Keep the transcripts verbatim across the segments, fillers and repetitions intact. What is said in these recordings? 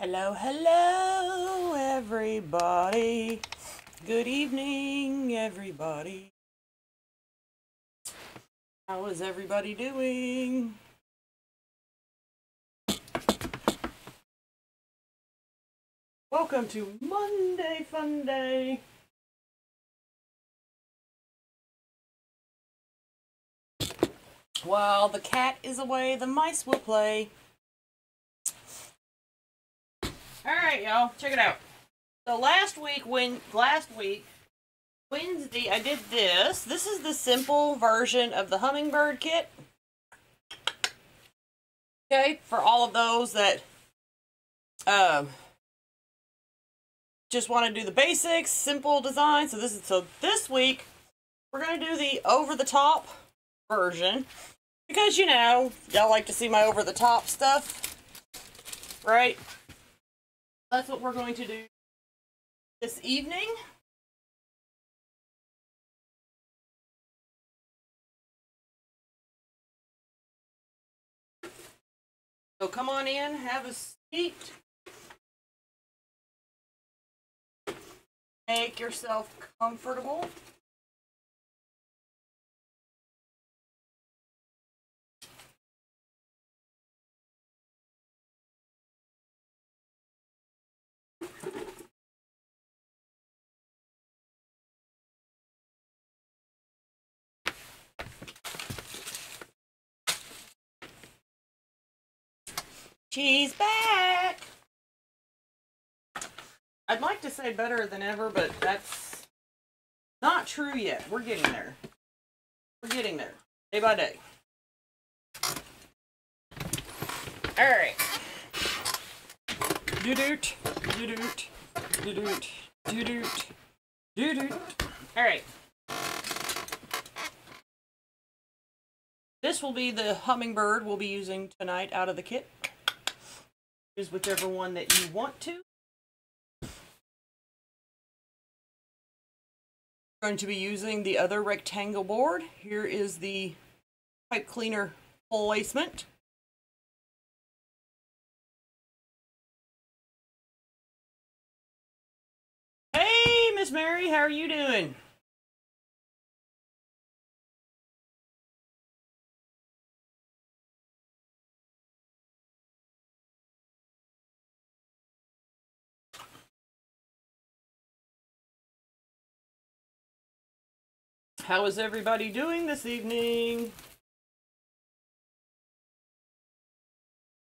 Hello, hello, everybody. Good evening, everybody. How is everybody doing? Welcome to Monday Fun Day. While the cat is away, the mice will play. Alright, y'all, check it out. So last week, when last week, Wednesday, I did this. This is the simple version of the Hummingbird kit. Okay, for all of those that um, just want to do the basics, simple design. So this is so this week we're gonna do the over-the-top version because, you know, y'all like to see my over-the-top stuff, right? That's what we're going to do this evening. So come on in, have a seat. Make yourself comfortable. She's back! I'd like to say better than ever, but that's not true yet. We're getting there. We're getting there. Day by day. Alright. Do-doot. Do-doot. Do-doot. Do-doot. Do-doot. Alright. This will be the hummingbird we'll be using tonight out of the kit. Choose whichever one that you want to. We're going to be using the other rectangle board. Here is the pipe cleaner placement. Hey, Miss Mary, how are you doing? How is everybody doing this evening?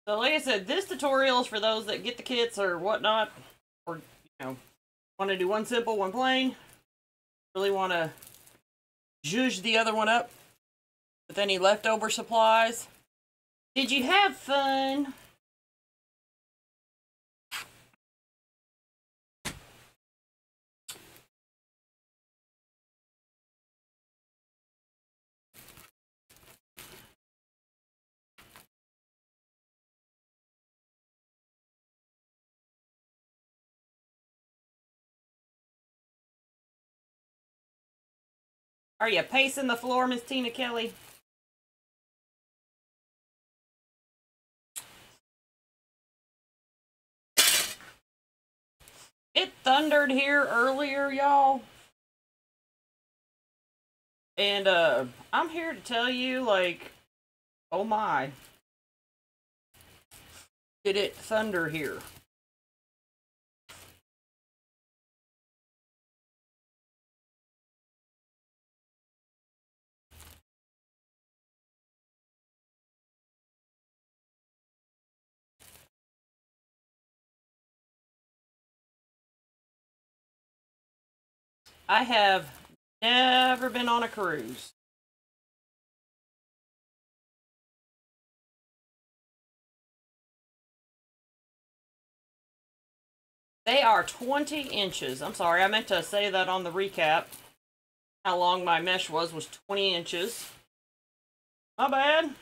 So like I said, this tutorial is for those that get the kits or whatnot, or, you know, want to do one simple, one plain. Really want to zhuzh the other one up with any leftover supplies. Did you have fun? Are you pacing the floor, Miss Tina Kelly? It thundered here earlier, y'all. And uh, I'm here to tell you, like, oh my. Did it thunder here? I have never been on a cruise. They are twenty inches. I'm sorry, I meant to say that on the recap. How long my mesh was, was twenty inches. My bad.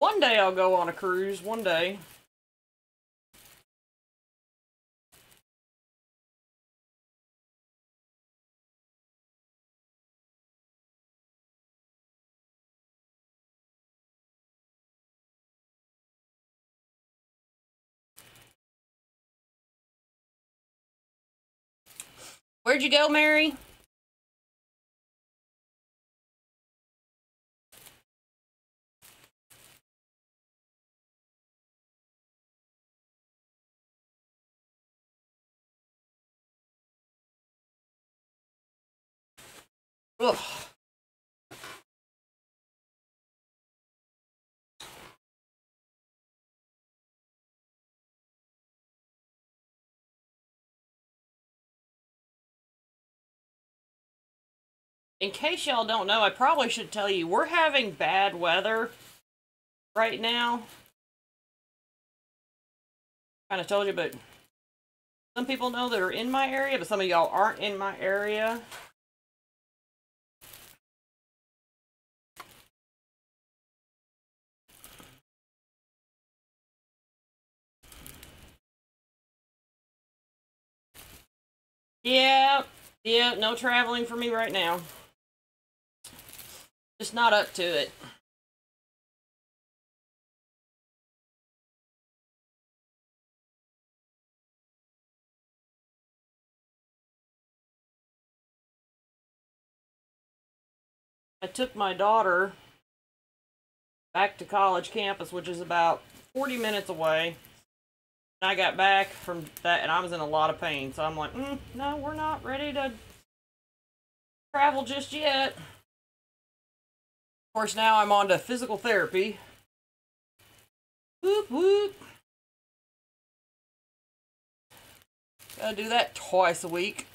One day I'll go on a cruise, one day. Where'd you go, Mary? Ugh. In case y'all don't know, I probably should tell you, we're having bad weather right now. Kind of told you, but some people know that are in my area, but some of y'all aren't in my area. Yeah, yeah, no traveling for me right now. Just not up to it. I took my daughter back to college campus, which is about forty minutes away. I got back from that, and I was in a lot of pain, so I'm like, mm, no, we're not ready to travel just yet. Of course, now I'm on to physical therapy. Whoop, whoop. Gotta do that twice a week.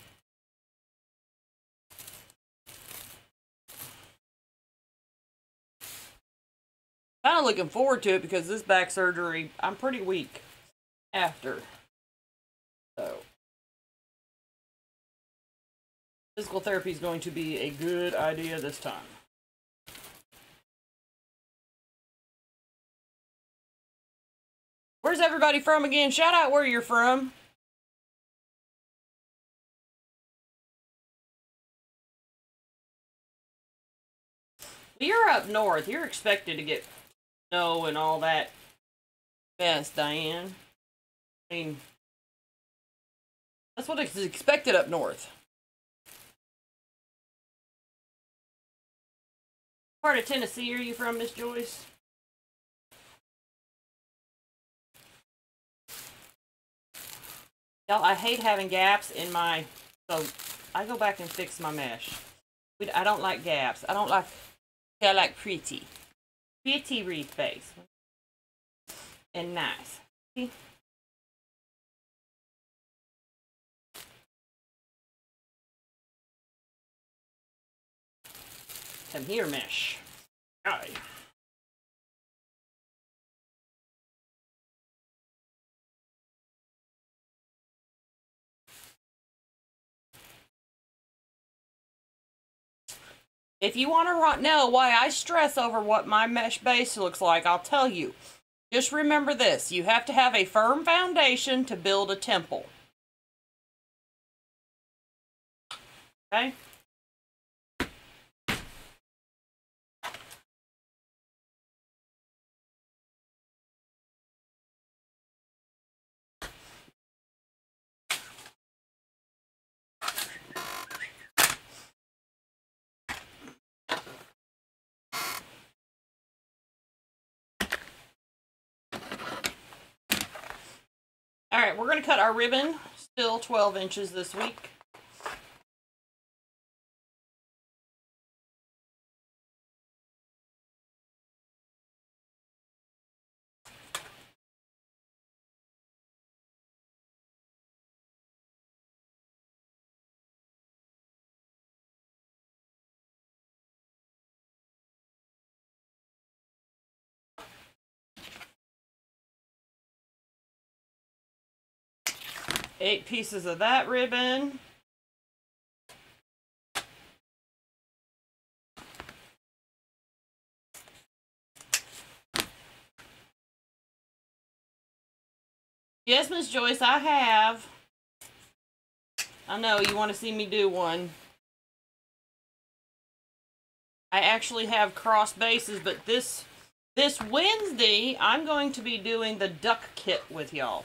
Kind of looking forward to it because this back surgery, I'm pretty weak after. So physical therapy is going to be a good idea this time. Where's everybody from again? Shout out where you're from. You're up north. You're expected to get snow and all that mess, Diane. I mean, that's what is expected up north. What part of Tennessee are you from, Miss Joyce? Y'all, I hate having gaps in my, so I go back and fix my mesh. I don't like gaps. I don't like, I like pretty. Pretty wreath face. And nice. See? Come here, mesh. Aye. If you want to know why I stress over what my mesh base looks like, I'll tell you. Just remember this. You have to have a firm foundation to build a temple. Okay? Alright, we're going to cut our ribbon, still twelve inches this week. Eight pieces of that ribbon. Yes, Miss Joyce, I have. I know you want to see me do one. I actually have cross bases, but this this Wednesday I'm going to be doing the duck kit with y'all.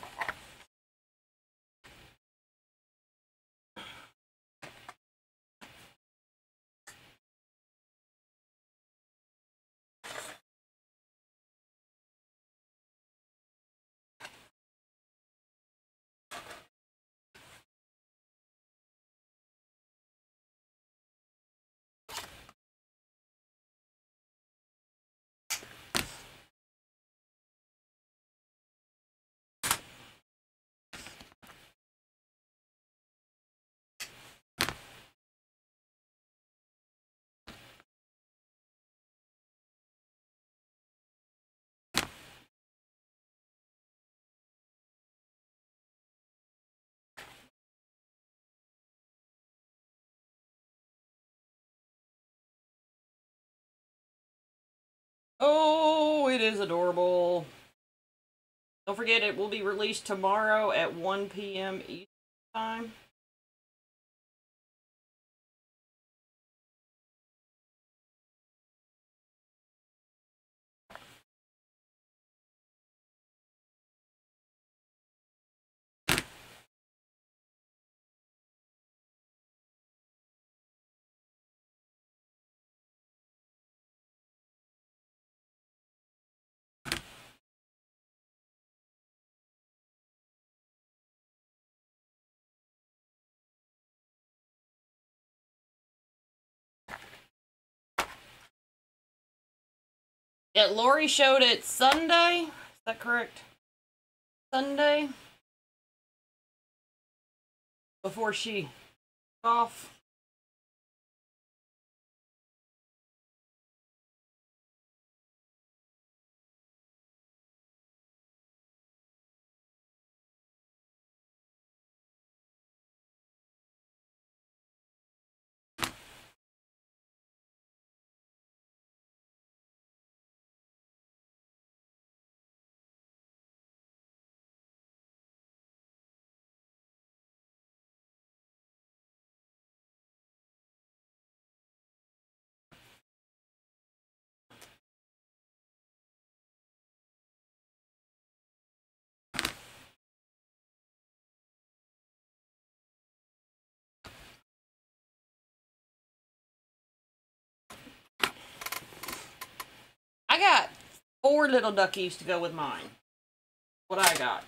Oh, it is adorable. Don't forget, it will be released tomorrow at one P M Eastern Time. Yeah, Lori showed it Sunday. Is that correct? Sunday. Before she took off. I got four little duckies to go with mine. What I got.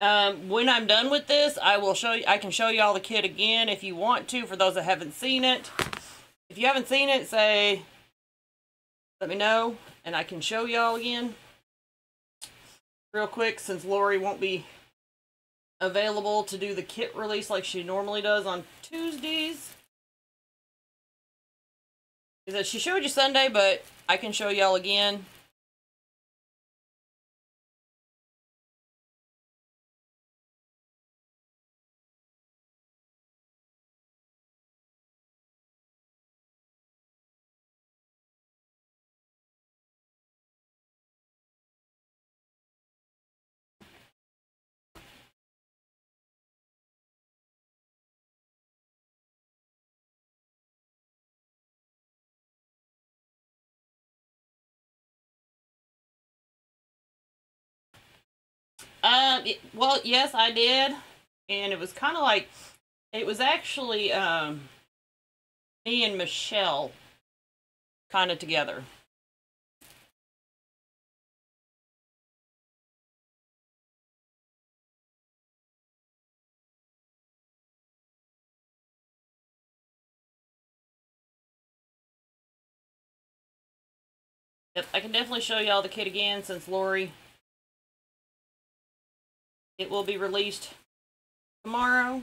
Um, when I'm done with this, I will show you. I can show you all the kit again if you want to. For those that haven't seen it, if you haven't seen it, say, let me know, and I can show y'all again real quick. Since Lori won't be available to do the kit release like she normally does on Tuesdays. Is that she showed you Sunday, but I can show y'all again. Um, it, well, yes, I did, and it was kind of like, it was actually, um, me and Michelle kind of together. Yep, I can definitely show y'all the kit again since Lori... It will be released tomorrow.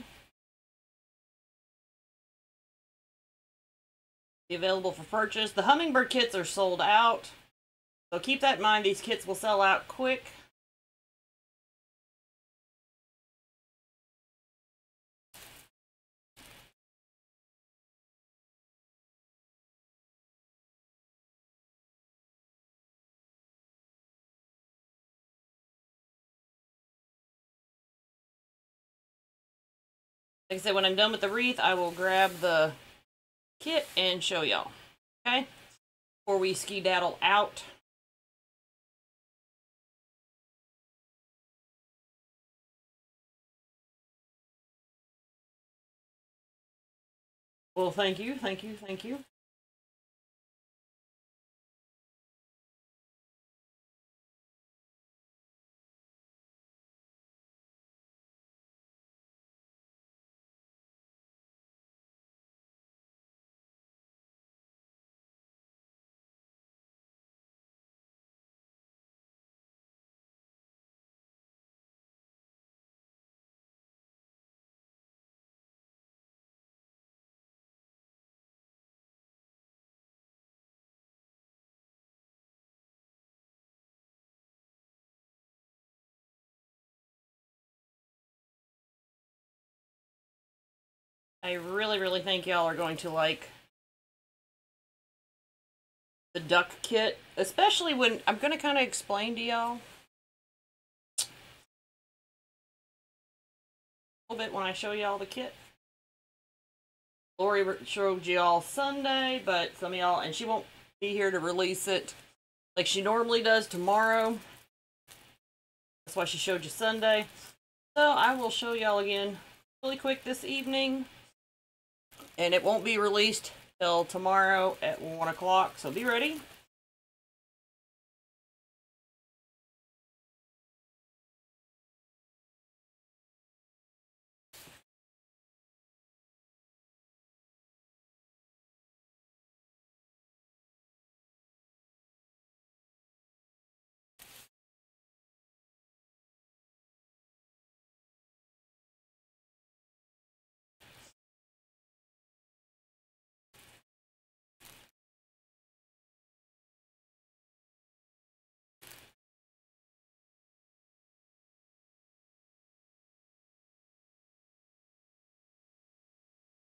Be available for purchase. The Hummingbird kits are sold out. So keep that in mind. These kits will sell out quick. Like I said, when I'm done with the wreath, I will grab the kit and show y'all. Okay? Before we skedaddle out. Well, thank you, thank you, thank you. I really, really think y'all are going to like the duck kit, especially when I'm going to kind of explain to y'all a little bit when I show y'all the kit. Lori showed y'all Sunday, but some of y'all, and she won't be here to release it like she normally does tomorrow. That's why she showed you Sunday. So I will show y'all again really quick this evening. And it won't be released till tomorrow at one o'clock, so be ready.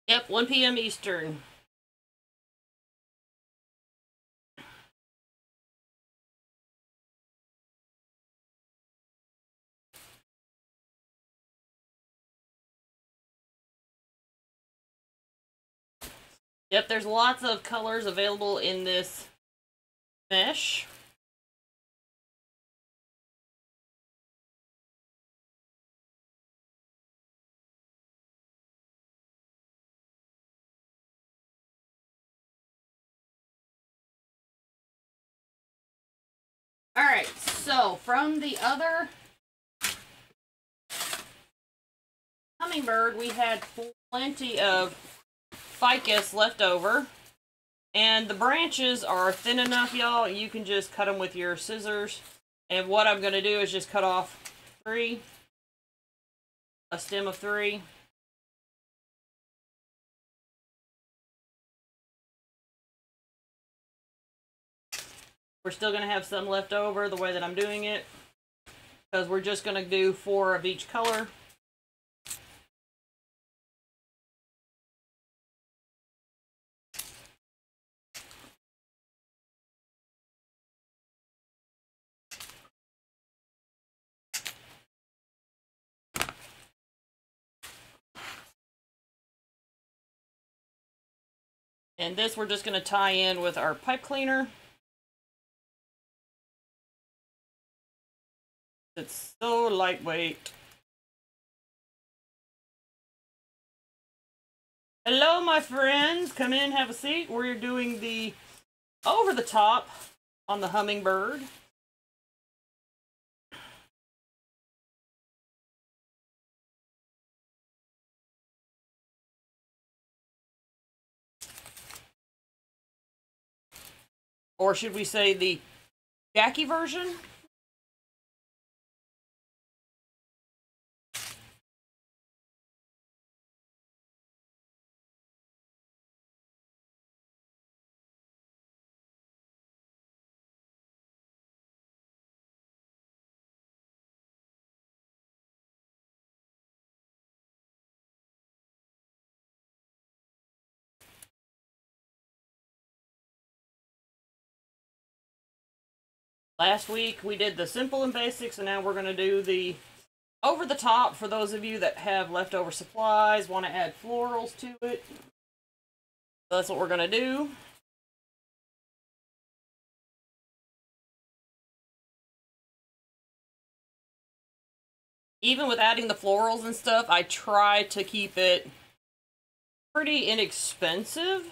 Yep, one P M Eastern. Yep, there's lots of colors available in this mesh. Alright, so from the other Hummingbird, we had plenty of ficus left over. And the branches are thin enough, y'all, you can just cut them with your scissors. And what I'm going to do is just cut off three, a stem of three. We're still going to have some left over the way that I'm doing it, because we're just going to do four of each color. And this we're just going to tie in with our pipe cleaner. It's so lightweight. Hello, my friends. Come in, have a seat. We're doing the over the top on the Hummingbird. Or should we say the Jackie version? Last week we did the simple and basics, and now we're going to do the Over the top for those of you that have leftover supplies, want to add florals to it. So that's what we're going to do. Even with adding the florals and stuff, I try to keep it pretty inexpensive.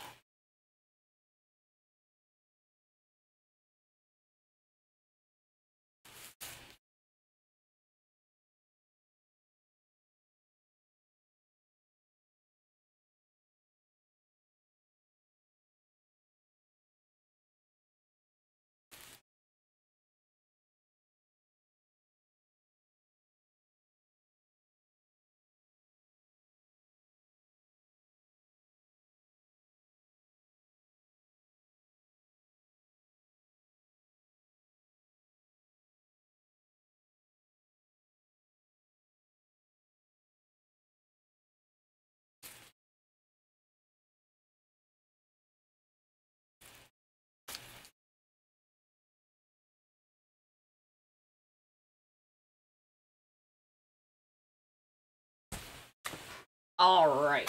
All right.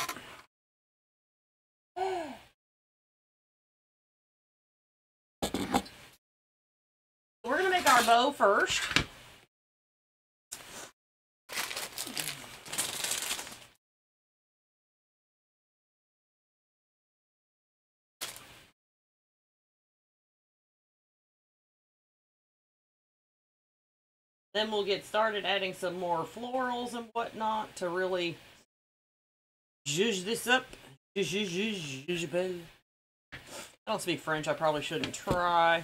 We're gonna make our bow first. Then we'll get started adding some more florals and whatnot to really zhuzh this up. Zhuzh, zhuzh, zhuzh, bow. I don't speak French. I probably shouldn't try.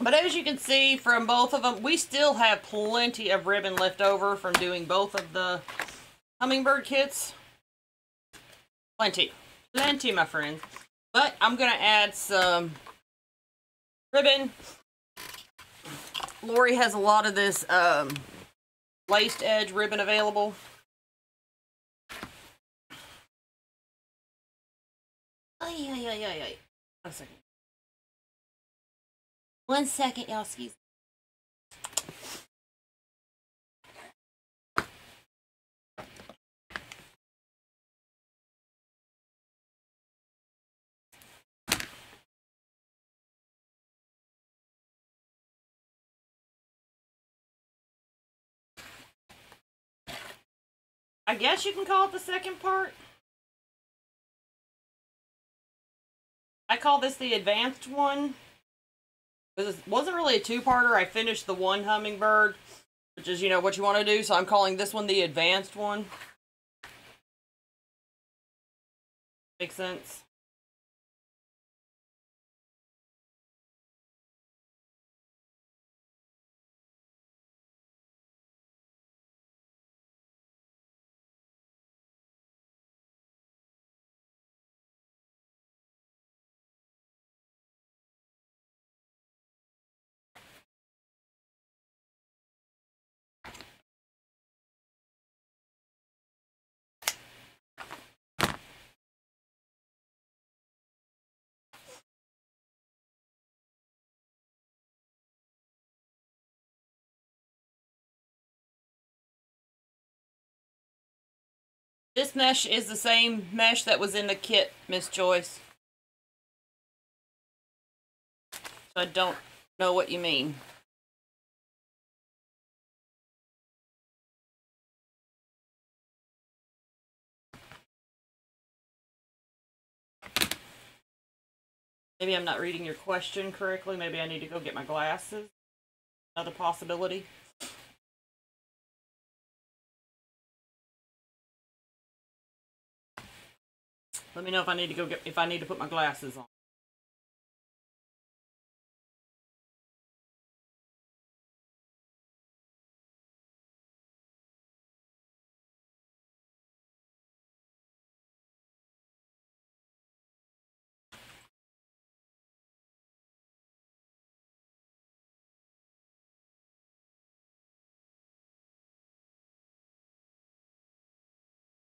But as you can see from both of them, we still have plenty of ribbon left over from doing both of the hummingbird kits. Plenty. Plenty, my friends. But I'm going to add some ribbon. Lori has a lot of this um, laced edge ribbon available. Ay, ay, ay, ay, ay. One second. One second, y'all. Excuse me. I guess you can call it the second part. I call this the advanced one, because it wasn't really a two-parter. I finished the one hummingbird, which is, you know, what you want to do, so I'm calling this one the advanced one. Makes sense. This mesh is the same mesh that was in the kit, Miss Joyce. So I don't know what you mean. Maybe I'm not reading your question correctly. Maybe I need to go get my glasses. Another possibility. Let me know if I need to go get, if I need to put my glasses on.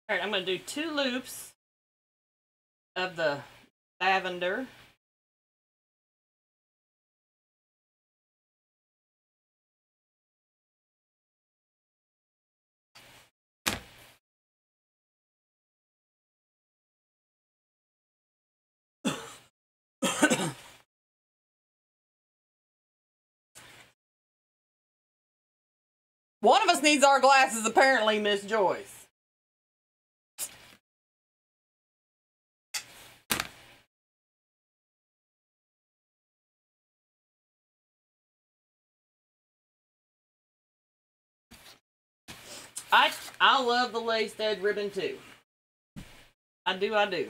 All right, I'm going to do two loops of the lavender. One of us needs our glasses, apparently, Miss Joyce. I I love the lace thread ribbon too. I do, I do.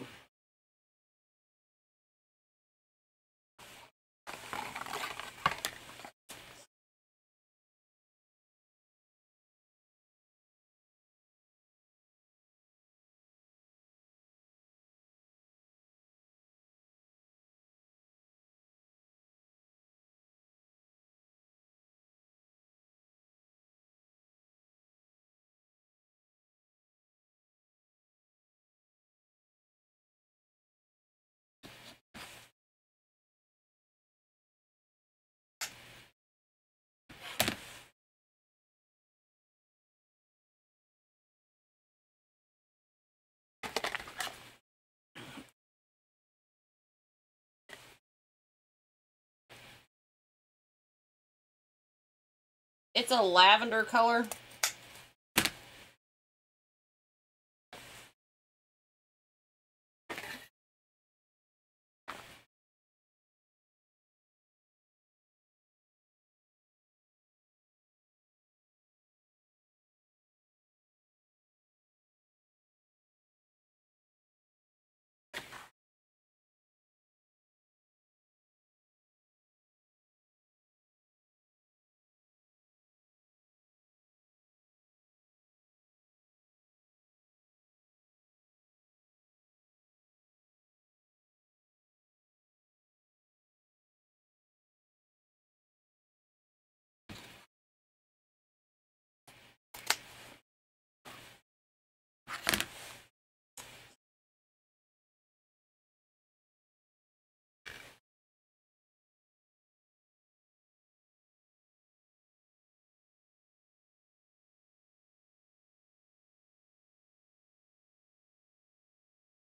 It's a lavender color.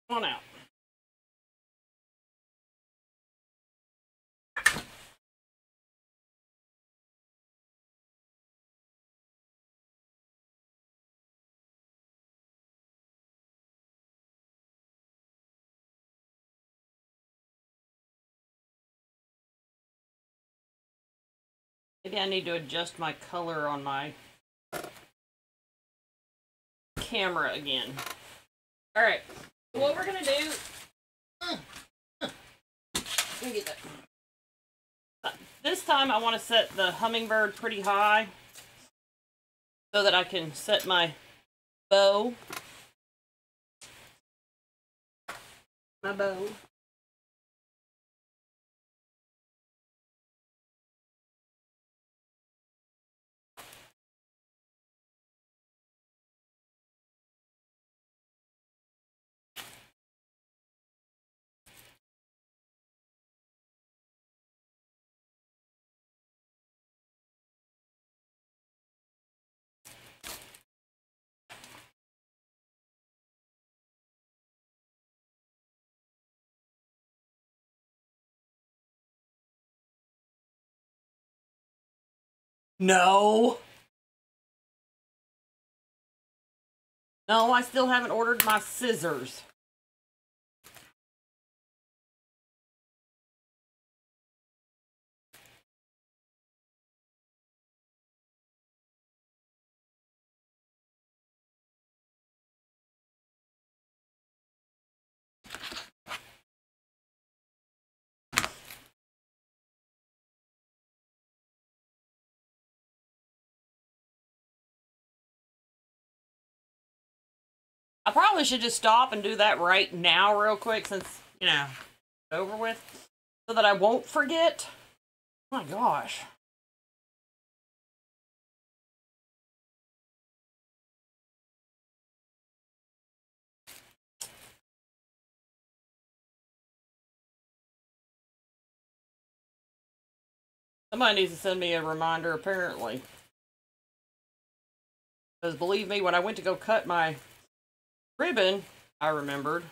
Come on out. Maybe I need to adjust my color on my camera again. All right. What we're gonna do, uh, uh, let me get that. Uh, this time I want to set the hummingbird pretty high so that I can set my bow. My bow. No. No, I still haven't ordered my scissors. I probably should just stop and do that right now real quick since, you know, it's over with. So that I won't forget. Oh my gosh. Somebody needs to send me a reminder apparently. Because believe me, when I went to go cut my ribbon, I remembered.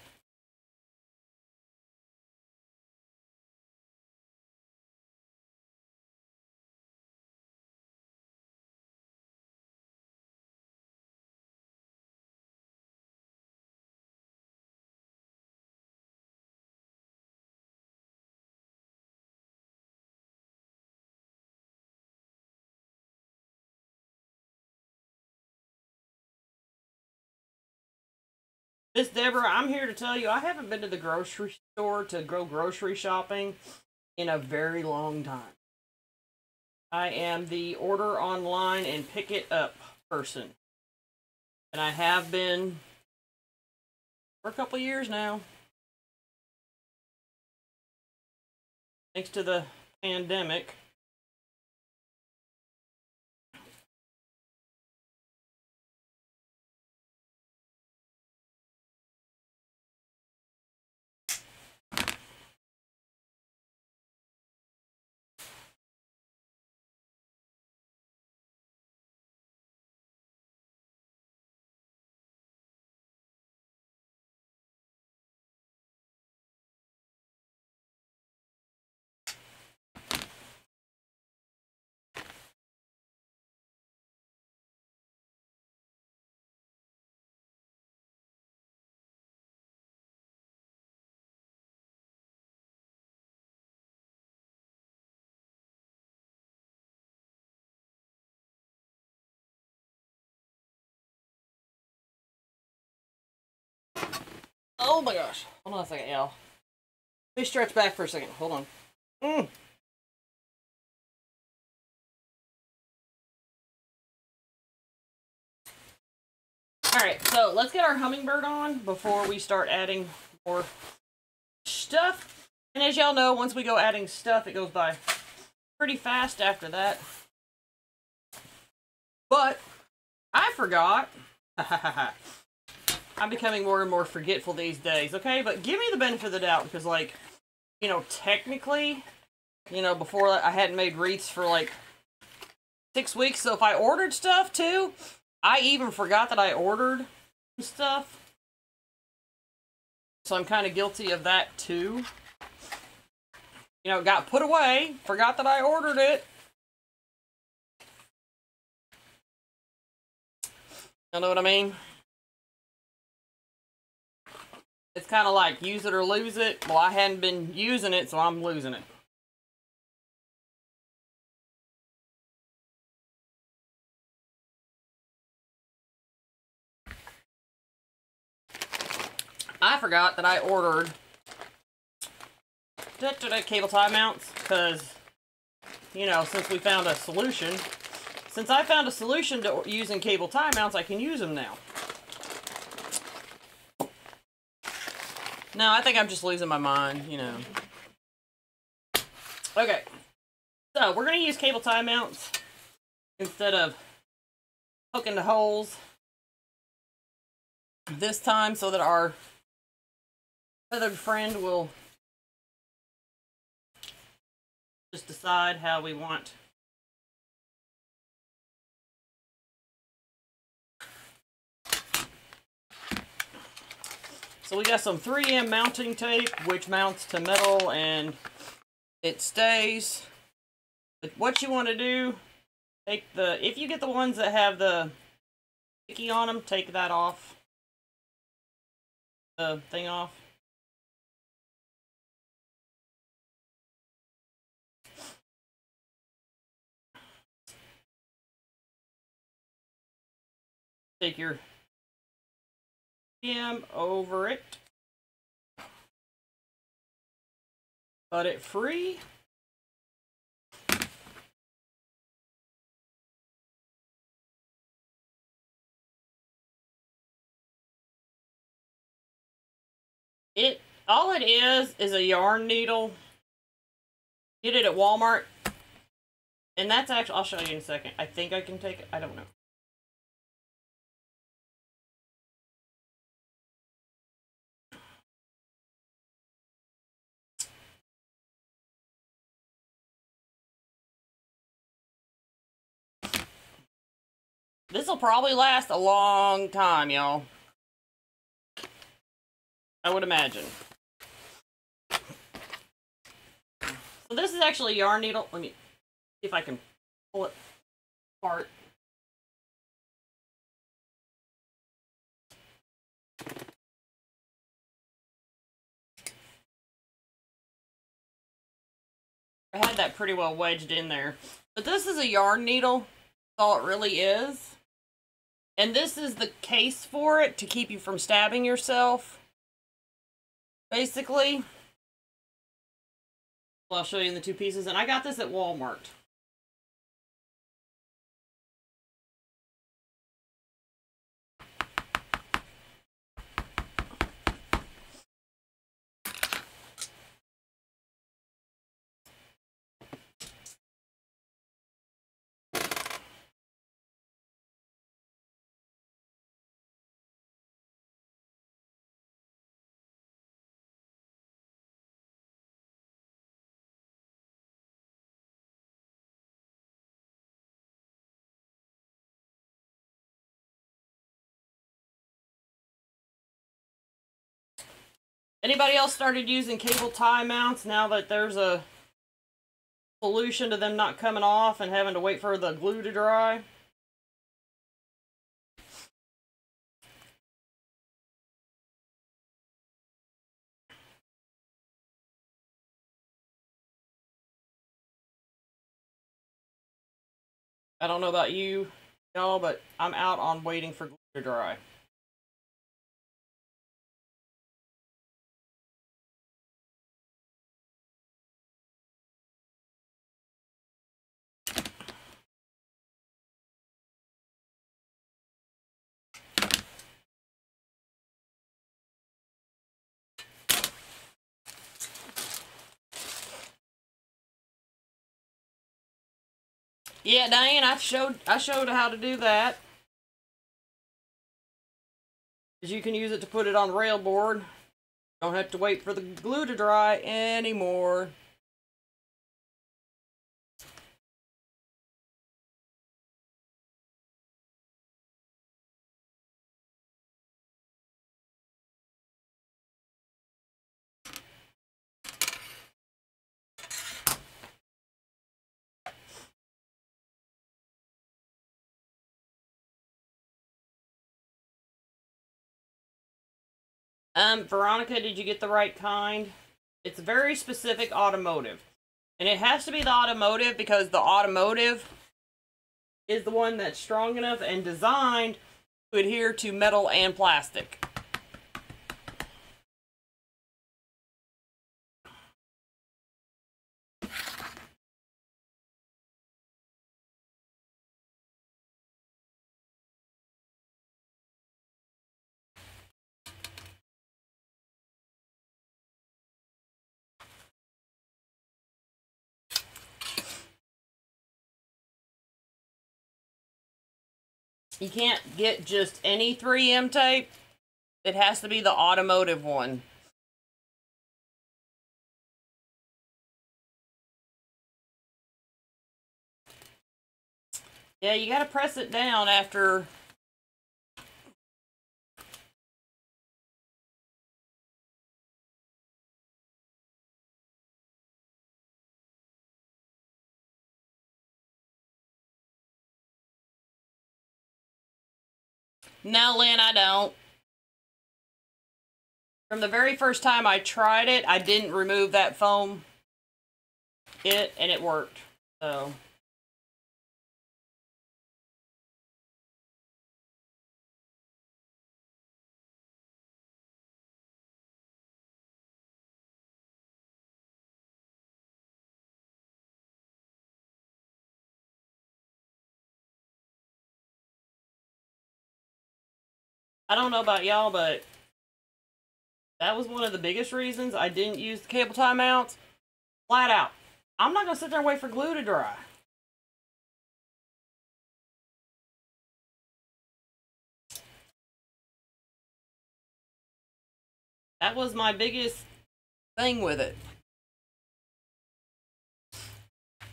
Miss Deborah, I'm here to tell you I haven't been to the grocery store to go grocery shopping in a very long time. I am the order online and pick it up person. And I have been for a couple years now. Thanks to the pandemic. Oh my gosh. Hold on a second, y'all. Let me stretch back for a second. Hold on. Mm. Alright, so let's get our hummingbird on before we start adding more stuff. And as y'all know, once we go adding stuff, it goes by pretty fast after that. But I forgot. I'm becoming more and more forgetful these days, okay? But give me the benefit of the doubt, because, like, you know, technically, you know, before I hadn't made wreaths for, like, six weeks, so if I ordered stuff, too, I even forgot that I ordered stuff. So I'm kind of guilty of that, too. You know, it got put away, forgot that I ordered it. You know what I mean? It's kind of like, use it or lose it. Well, I hadn't been using it, so I'm losing it. I forgot that I ordered cable tie mounts, because, you know, since we found a solution, since I found a solution to using cable tie mounts, I can use them now. No, I think I'm just losing my mind, you know. Okay. So, we're going to use cable tie mounts instead of poking the holes this time so that our feathered friend will just decide how we want . So we got some three M mounting tape, which mounts to metal and it stays. But what you want to do, take the, if you get the ones that have the sticky on them, take that off, the thing off. Take your over it, but it free. It all it is is a yarn needle. Get it at Walmart, and that's actually, I'll show you in a second. I think I can take it. I don't know. This will probably last a long time, y'all. I would imagine. So this is actually a yarn needle. Let me see if I can pull it apart. I had that pretty well wedged in there. But this is a yarn needle. That's all it really is. And this is the case for it to keep you from stabbing yourself, basically. Well, I'll show you in the two pieces. And I got this at Walmart. Anybody else started using cable tie mounts now that there's a solution to them not coming off and having to wait for the glue to dry? I don't know about you, y'all, but I'm out on waiting for glue to dry. Yeah, Diane, I showed I showed how to do that. You can use it to put it on rail board. Don't have to wait for the glue to dry anymore. Um, Veronica, did you get the right kind? It's very specific automotive. And it has to be the automotive because the automotive is the one that's strong enough and designed to adhere to metal and plastic. You can't get just any three M tape. It has to be the automotive one. Yeah, you gotta press it down after. No, Lynn, I don't. From the very first time I tried it, I didn't remove that foam. It, and it worked. So. I don't know about y'all, but that was one of the biggest reasons I didn't use the cable tie mounts. Flat out. I'm not going to sit there and wait for glue to dry. That was my biggest thing with it.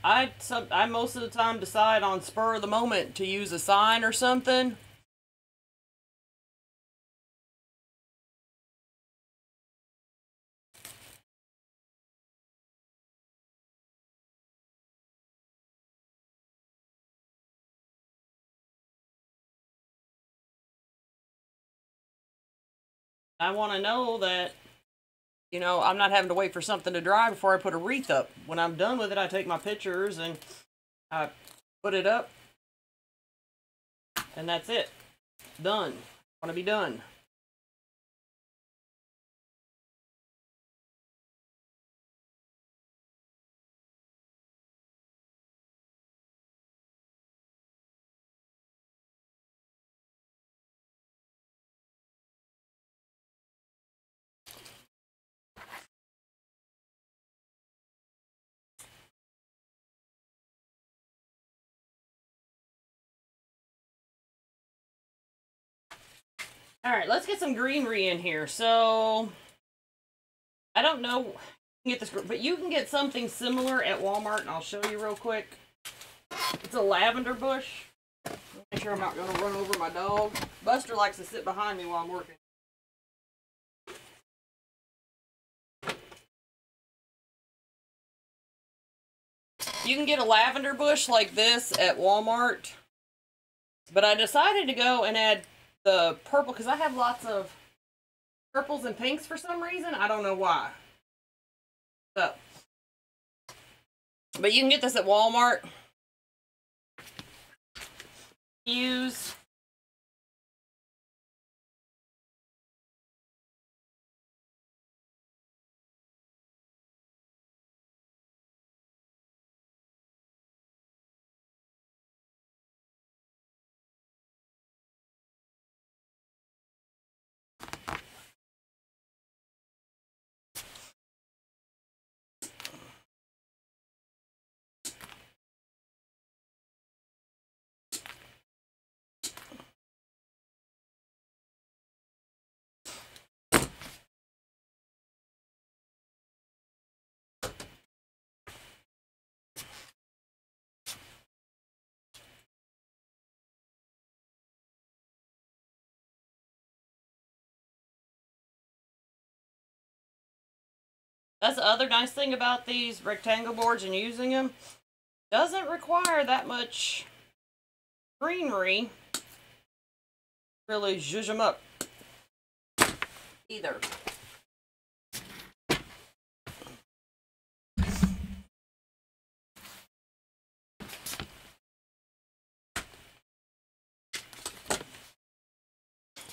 I, I most of the time decide on spur of the moment to use a sign or something. I want to know that, you know, I'm not having to wait for something to dry before I put a wreath up. When I'm done with it, I take my pictures and I put it up. And that's it. Done. I want to be done. All right, let's get some greenery in here. So, I don't know, you can get this, but you can get something similar at Walmart, and I'll show you real quick. It's a lavender bush. Make sure I'm not going to run over my dog. Buster likes to sit behind me while I'm working. You can get a lavender bush like this at Walmart, but I decided to go and add the purple, because I have lots of purples and pinks for some reason. I don't know why. So, but you can get this at Walmart. Use That's the other nice thing about these rectangle boards and using them. Doesn't require that much greenery. Really zhuzh them up. Either.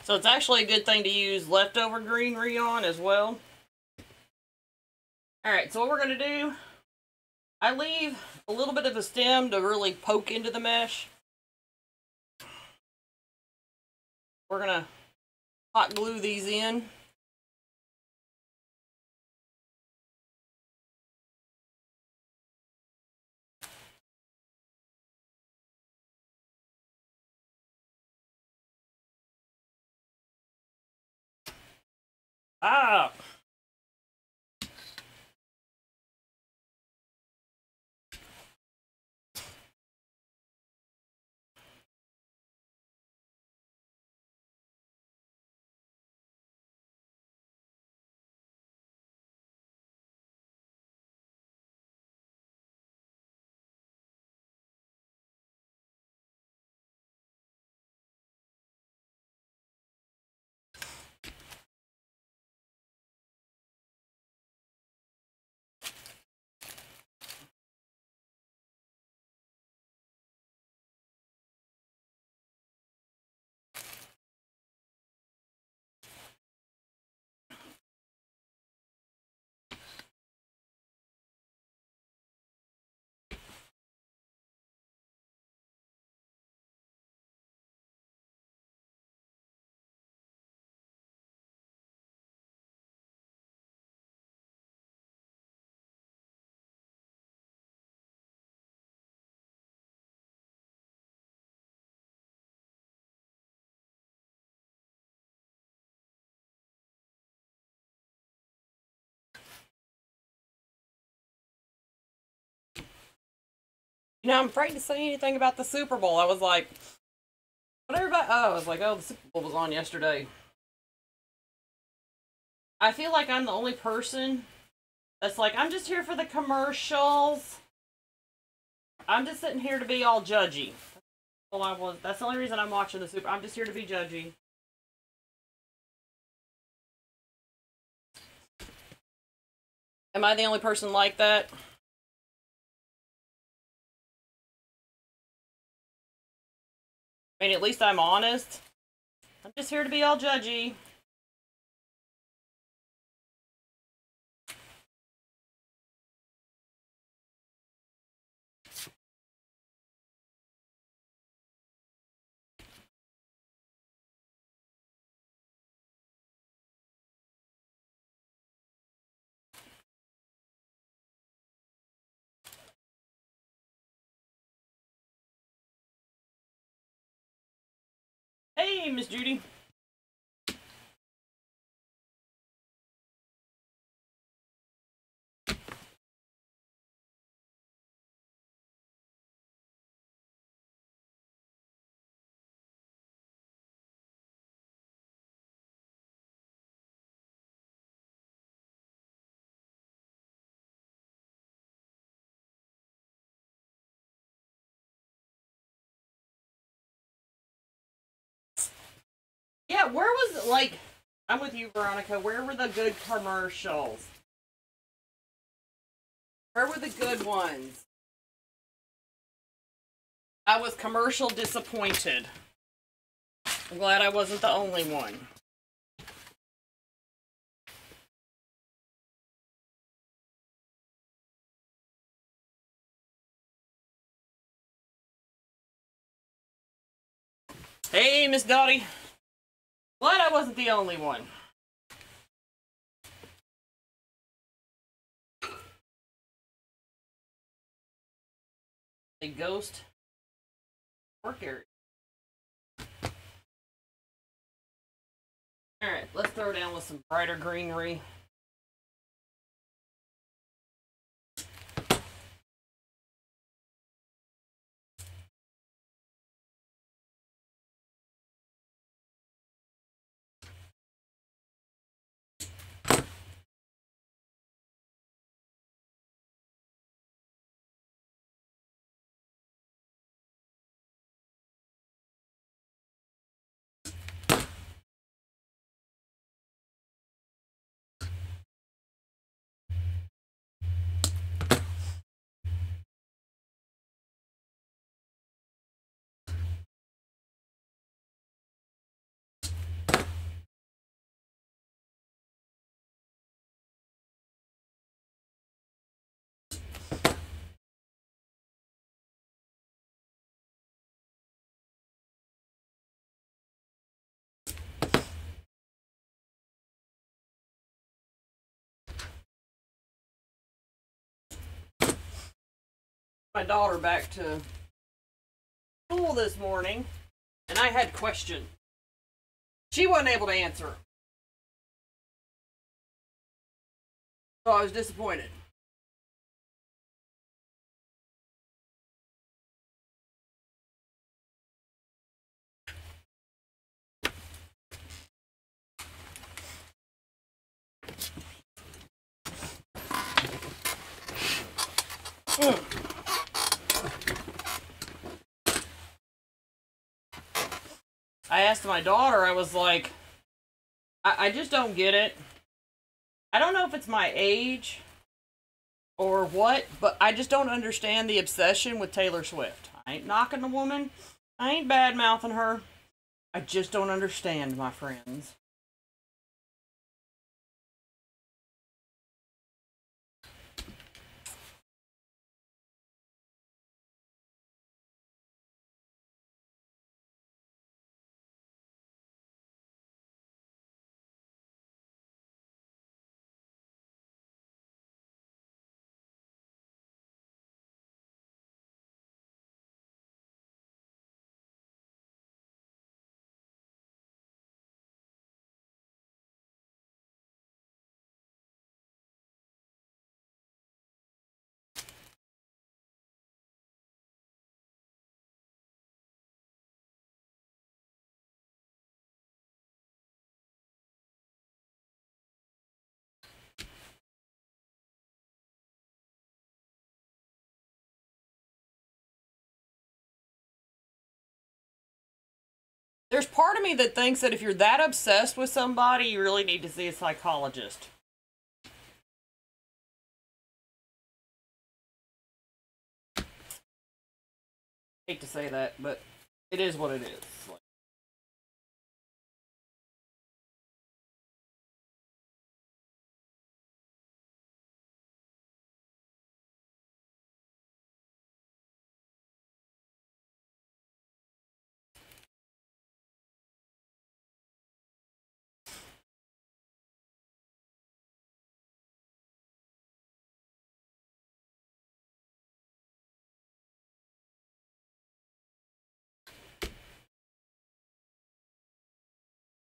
So it's actually a good thing to use leftover greenery on as well. Alright, so what we're going to do, I leave a little bit of a stem to really poke into the mesh. We're going to hot glue these in. Ah! You know, I'm afraid to say anything about the Super Bowl. I was like, what everybody, oh, I was like, oh, the Super Bowl was on yesterday. I feel like I'm the only person that's like, I'm just here for the commercials. I'm just sitting here to be all judgy. Well, I was, that's the only reason I'm watching the Super, I'm just here to be judgy. Am I the only person like that? I mean, at least I'm honest. I'm just here to be all judgy. Hey, Miss Judy. Yeah, where was, like, I'm with you, Veronica, where were the good commercials? Where were the good ones? I was commercial disappointed. I'm glad I wasn't the only one. Hey, Miss Dottie. Glad I wasn't the only one. A ghost work area. Alright, let's throw down with some brighter greenery. My daughter back to school this morning, and I had questions. She wasn't able to answer them. So I was disappointed. Mm. I asked my daughter, I was like, I, I just don't get it. I don't know if it's my age or what, but I just don't understand the obsession with Taylor Swift. I ain't knocking the woman. I ain't bad-mouthing her. I just don't understand, my friends. There's part of me that thinks that if you're that obsessed with somebody, you really need to see a psychologist. I hate to say that, but it is what it is.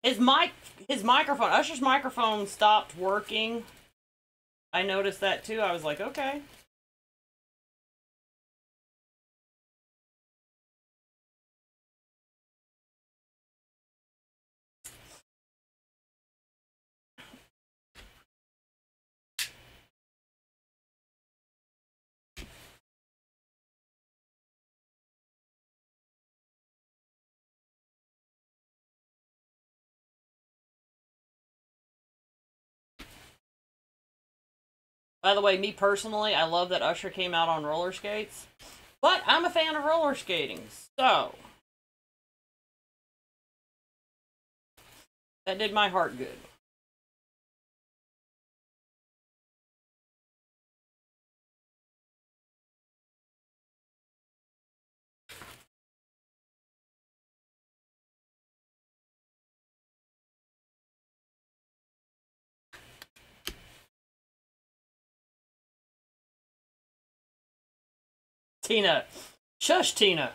His mic, his microphone, Usher's microphone stopped working. I noticed that too. I was like, okay. By the way, me personally, I love that Usher came out on roller skates, but I'm a fan of roller skating, so that did my heart good. Tina. Shush, Tina.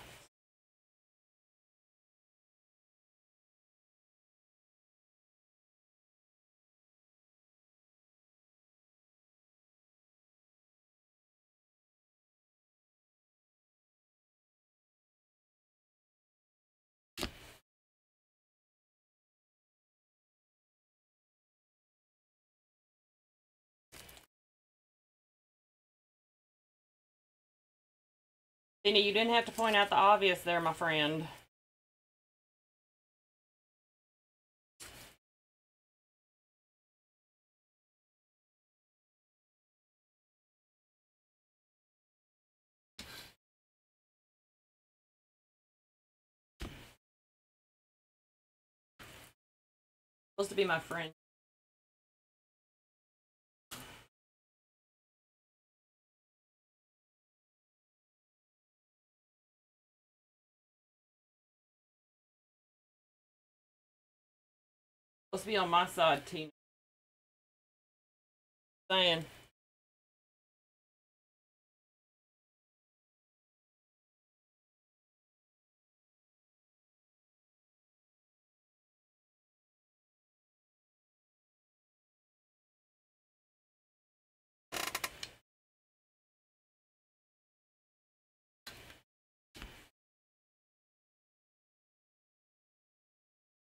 Tina, you didn't have to point out the obvious there, my friend. Supposed to be my friend. Let's be on my side, Tina. Saying.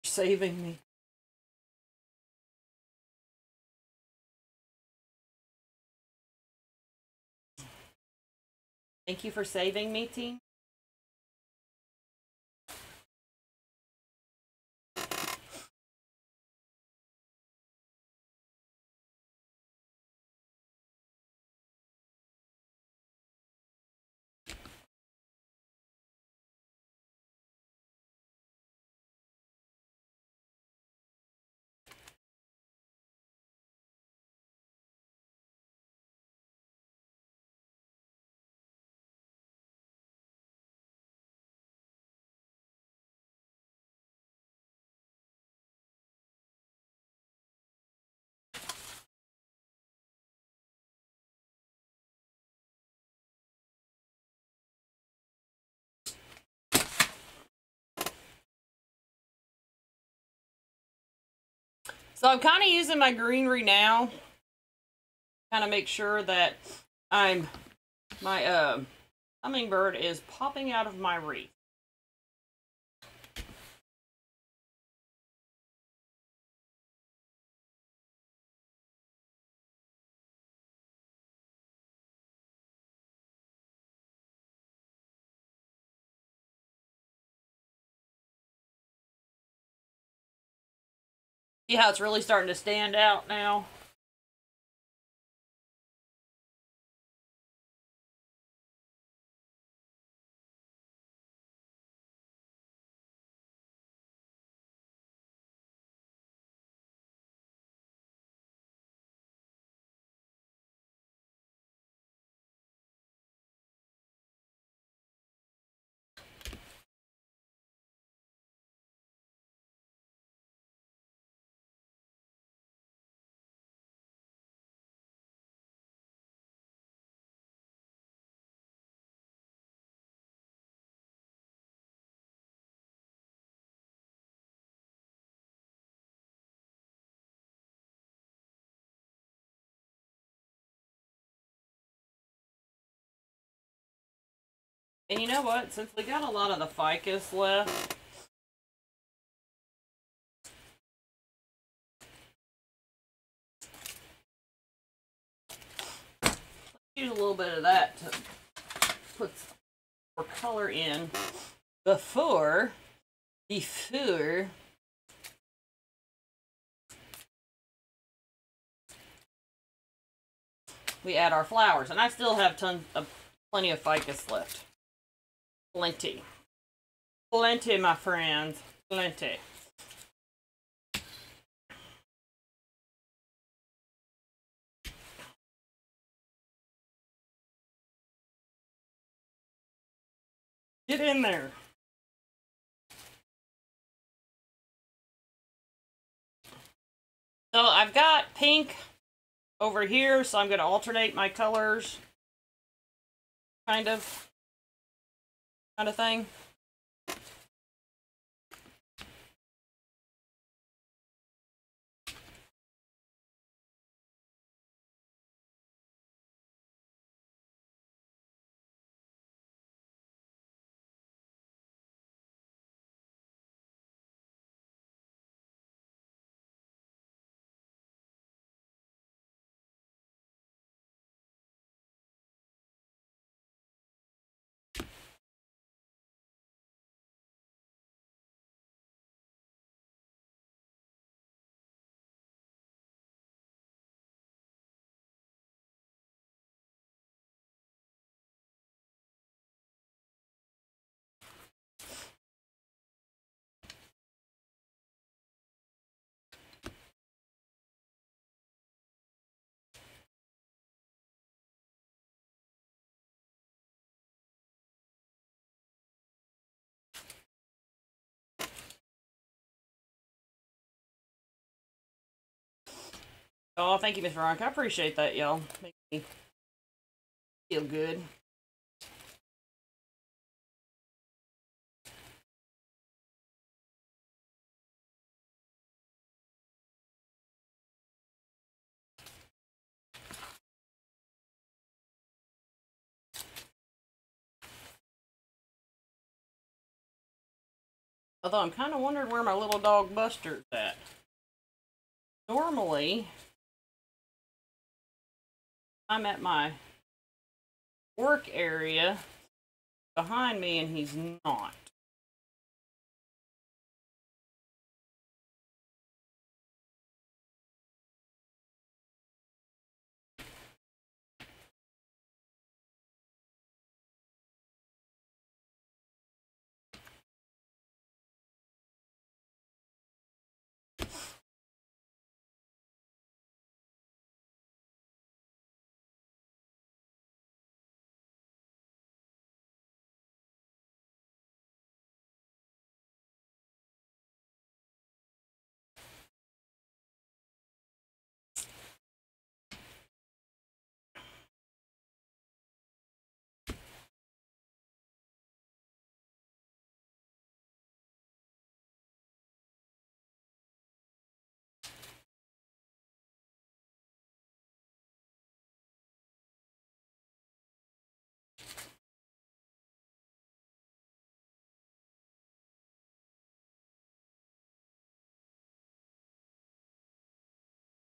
You're saving me. Thank you for saving me, team. So I'm kind of using my greenery now, kind of make sure that I'm, my uh, hummingbird is popping out of my wreath. See how it's really starting to stand out now? And you know what? Since we got a lot of the ficus left, let's use a little bit of that to put some more color in before before we add our flowers. And I still have tons of plenty of ficus left. Plenty. Plenty, my friends. Plenty. Get in there. So I've got pink over here, so I'm going to alternate my colors. Kind of. Kind of thing. Oh, thank you, Miss Veronica. I appreciate that, y'all. Makes me feel good. Although I'm kind of wondering where my little dog Buster's at. Normally, I'm at my work area behind me, and he's not.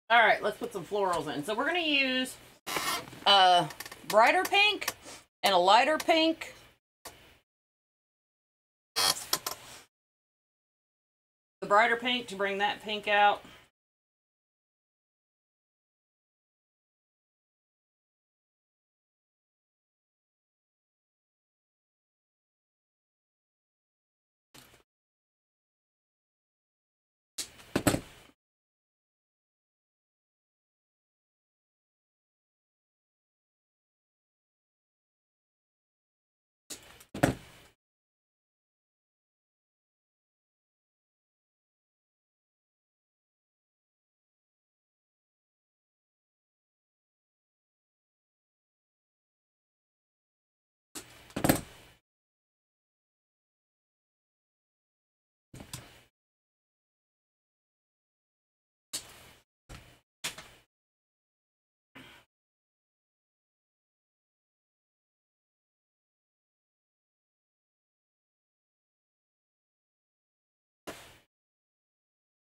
All right, let's put some florals in. So we're going to use a brighter pink and a lighter pink. The brighter pink to bring that pink out.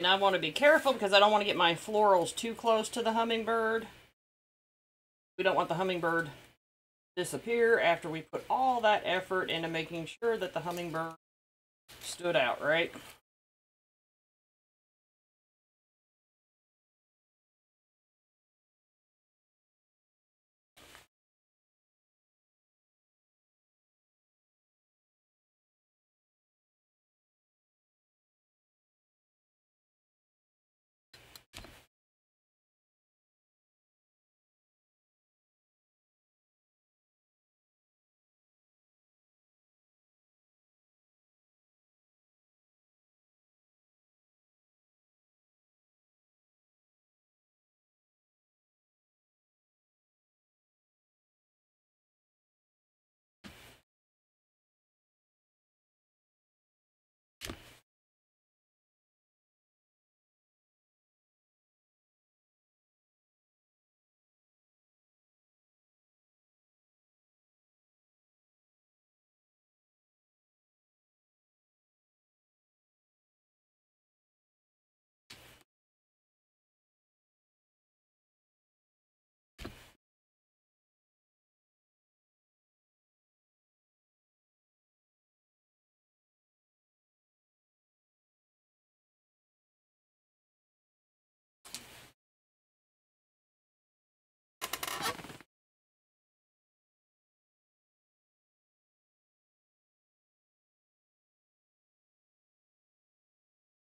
Now I want to be careful because I don't want to get my florals too close to the hummingbird. We don't want the hummingbird to disappear after we put all that effort into making sure that the hummingbird stood out, right?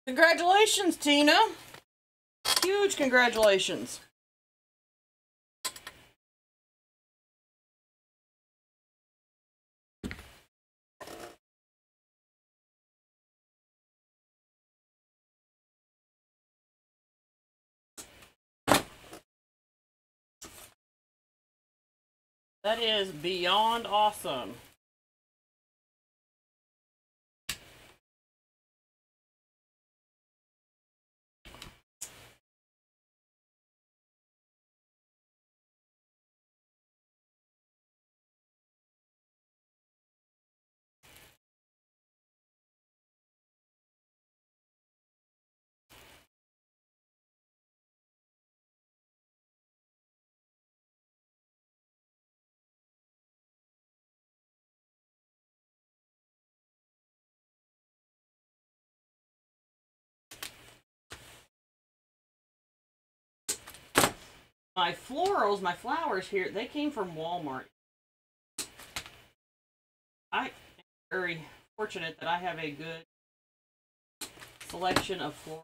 Congratulations, Tina. Huge congratulations. That is beyond awesome. My florals, my flowers here, they came from Walmart. I am very fortunate that I have a good selection of florals.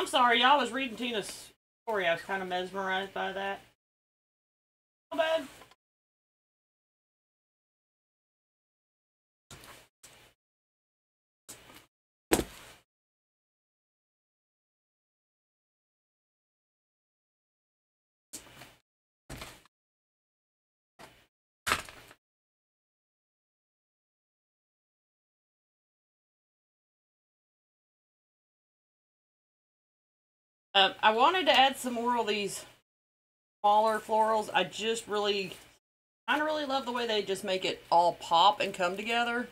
I'm sorry, y'all, was reading Tina's story. I was kind of mesmerized by that. Not bad. Uh, I wanted to add some more of these smaller florals. I just really, kind of really love the way they just make it all pop and come together.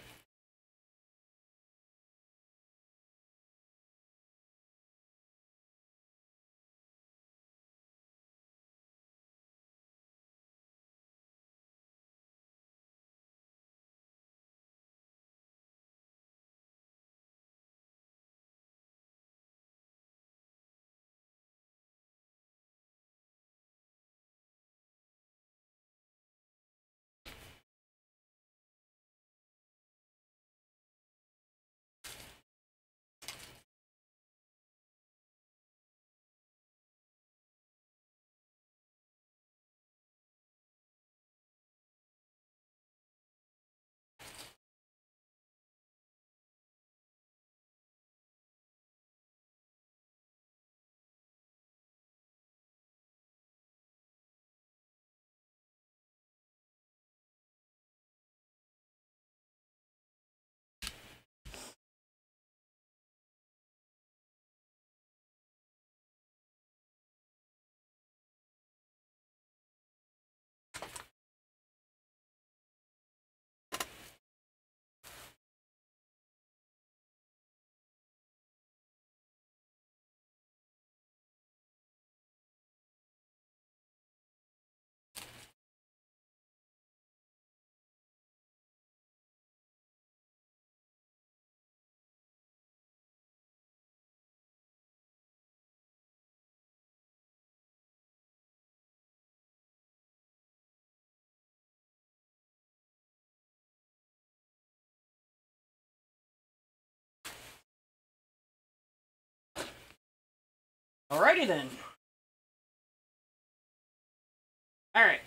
Alrighty then. Alright.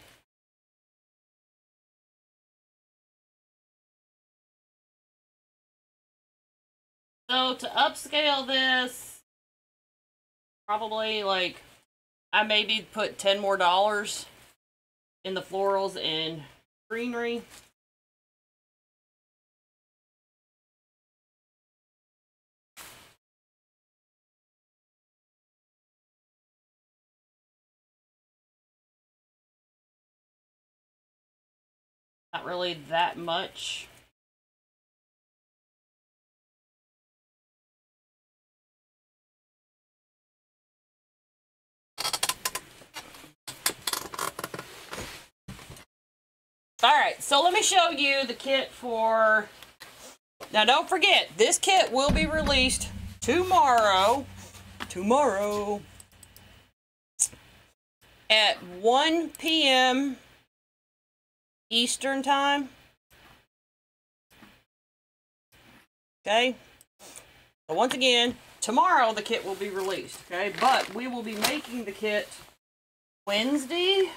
So to upscale this, probably like I may need to put ten more dollars in the florals and greenery. Not really that much. All right, so let me show you the kit for... Now don't forget, this kit will be released tomorrow. Tomorrow. At one P M Eastern Time. Okay. So once again, tomorrow the kit will be released. Okay. But we will be making the kit Wednesday.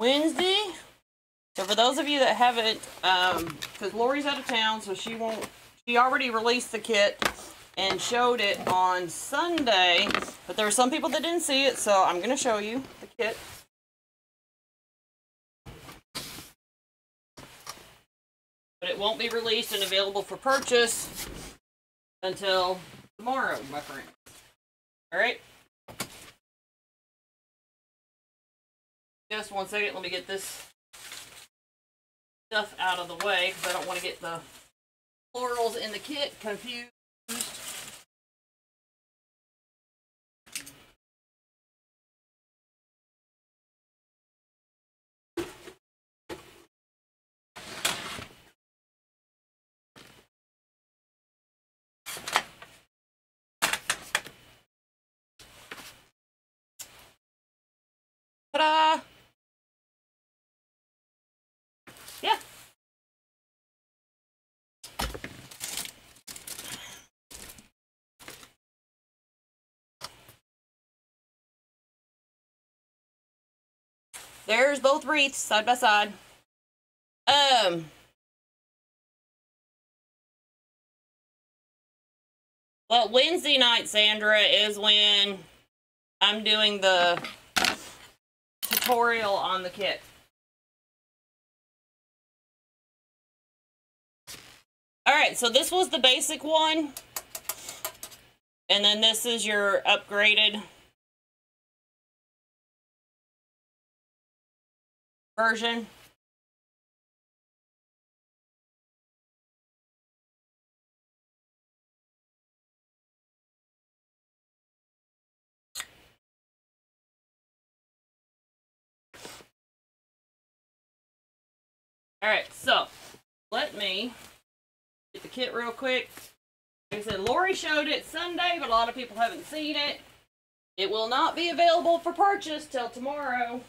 Wednesday. So for those of you that haven't, um, because Lori's out of town, so she won't, she already released the kit and showed it on Sunday. But there were some people that didn't see it, so I'm going to show you the kit. But it won't be released and available for purchase until tomorrow, my friend. Alright? Just one second, let me get this stuff out of the way, because I don't want to get the florals in the kit confused. Ta-da! Yeah. There's both wreaths side by side. Um, well, Wednesday night, Sandra, is when I'm doing the tutorial on the kit. All right, so this was the basic one. And then this is your upgraded version. All right, so let me get the kit real quick. Like I said, Lori showed it Sunday, but a lot of people haven't seen it. It will not be available for purchase till tomorrow.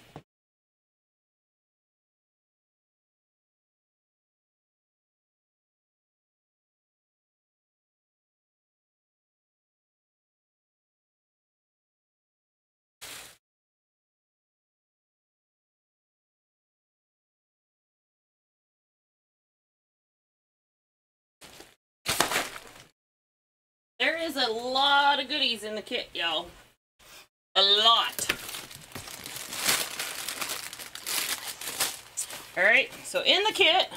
There is a lot of goodies in the kit, y'all. A lot. All right, so in the kit,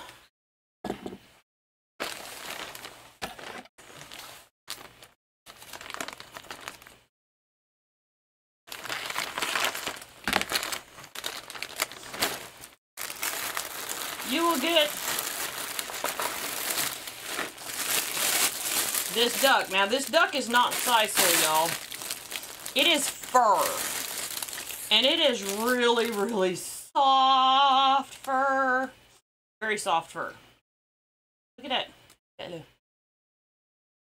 you will get this duck. Now, this duck is not sisal, y'all. It is fur. And it is really, really soft fur. Very soft fur. Look at that. that little,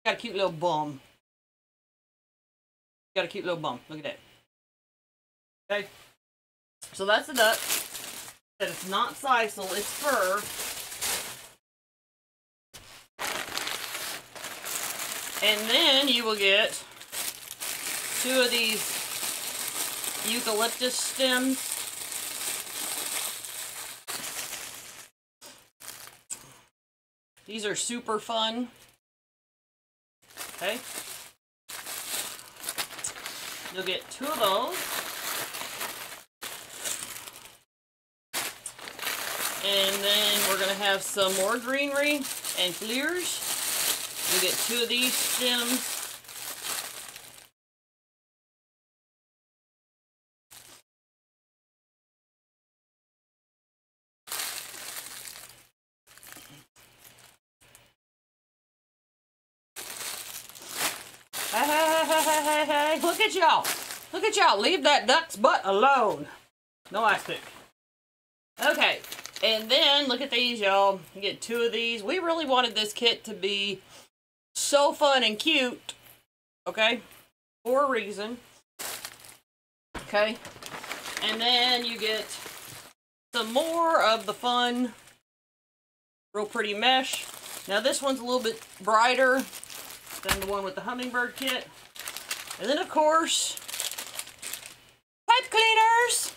got a cute little bum. Got a cute little bum. Look at that. Okay. So that's the duck. That it's not sisal, it's fur. And then you will get two of these eucalyptus stems. These are super fun. Okay. You'll get two of those. And then we're going to have some more greenery and flowers. We'll get two of these stems. Hey, hey, hey, hey, hey, hey. Look at y'all. Look at y'all. Leave that duck's butt alone. No ice pick. Okay. And then, look at these, y'all. You get two of these. We really wanted this kit to be so fun and cute, okay, for a reason, okay, and then you get some more of the fun, real pretty mesh. Now this one's a little bit brighter than the one with the Hummingbird kit, and then of course, pipe cleaners.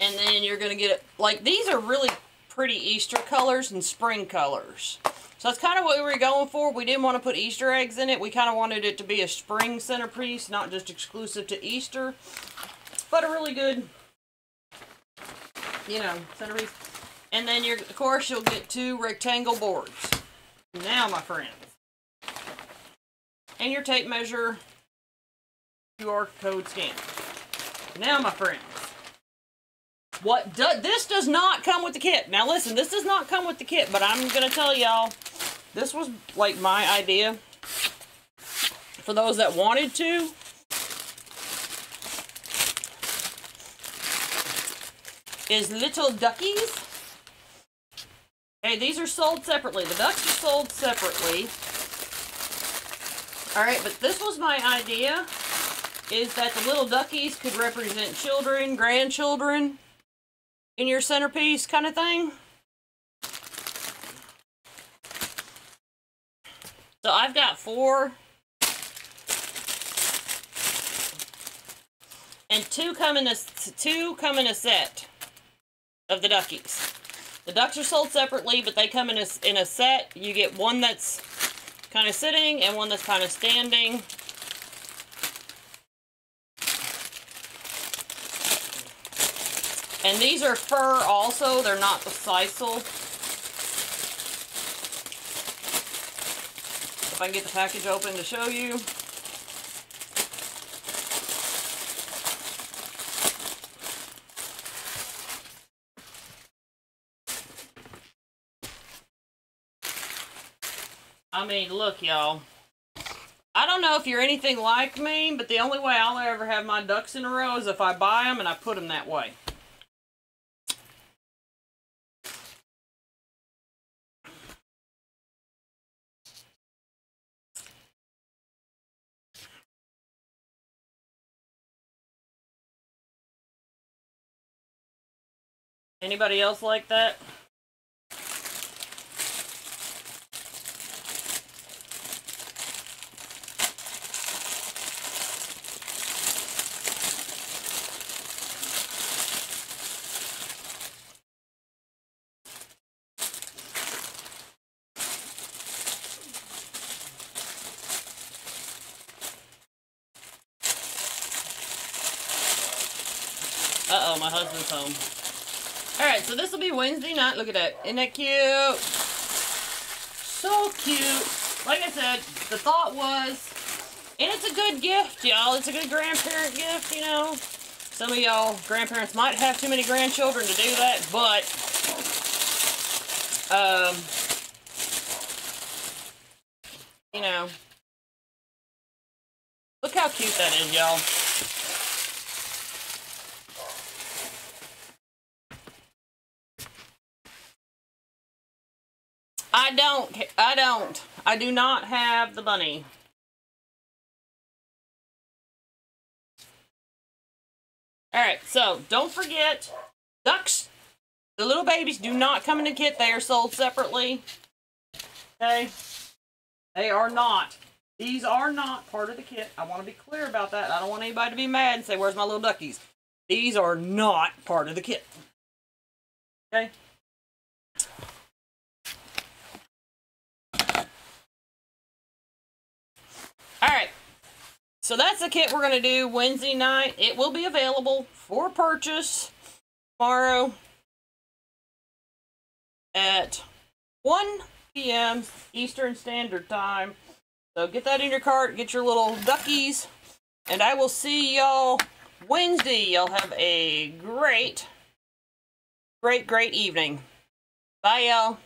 And then you're gonna get it, like these are really pretty Easter colors and spring colors. So that's kind of what we were going for. We didn't want to put Easter eggs in it. We kind of wanted it to be a spring centerpiece, not just exclusive to Easter, but a really good, you know, centerpiece. And then, you're, of course, you'll get two rectangle boards. Now, my friends. And your tape measure Q R code scan. Now, my friends. What do, this does not come with the kit. Now listen, this does not come with the kit, but I'm gonna tell y'all, this was like my idea. For those that wanted to, is little duckies. Okay, these are sold separately. The ducks are sold separately. All right, but this was my idea, is that the little duckies could represent children, grandchildren. In your centerpiece kind of thing. So I've got four and two come in a two come in a set of the duckies. The ducks are sold separately, but they come in a in a set. You get one that's kind of sitting and one that's kind of standing. And these are fur also, they're not the sisal. If I can get the package open to show you. I mean, look, y'all. I don't know if you're anything like me, but the only way I'll ever have my ducks in a row is if I buy them and I put them that way. Anybody else like that? Uh-oh, my husband's home. Alright, so this will be Wednesday night. Look at that. Isn't that cute? So cute. Like I said, the thought was, and it's a good gift, y'all. It's a good grandparent gift, you know. Some of y'all grandparents might have too many grandchildren to do that, but um, you know, look how cute that is, y'all. I don't, I don't, I do not have the bunny. Alright, so don't forget, ducks, the little babies do not come in a kit, they are sold separately. Okay, they are not, these are not part of the kit. I want to be clear about that. I don't want anybody to be mad and say, where's my little duckies? These are not part of the kit. Okay. Alright, so that's the kit we're going to do Wednesday night. It will be available for purchase tomorrow at one P M Eastern Standard Time. So get that in your cart, get your little duckies, and I will see y'all Wednesday. Y'all have a great, great, great evening. Bye, y'all.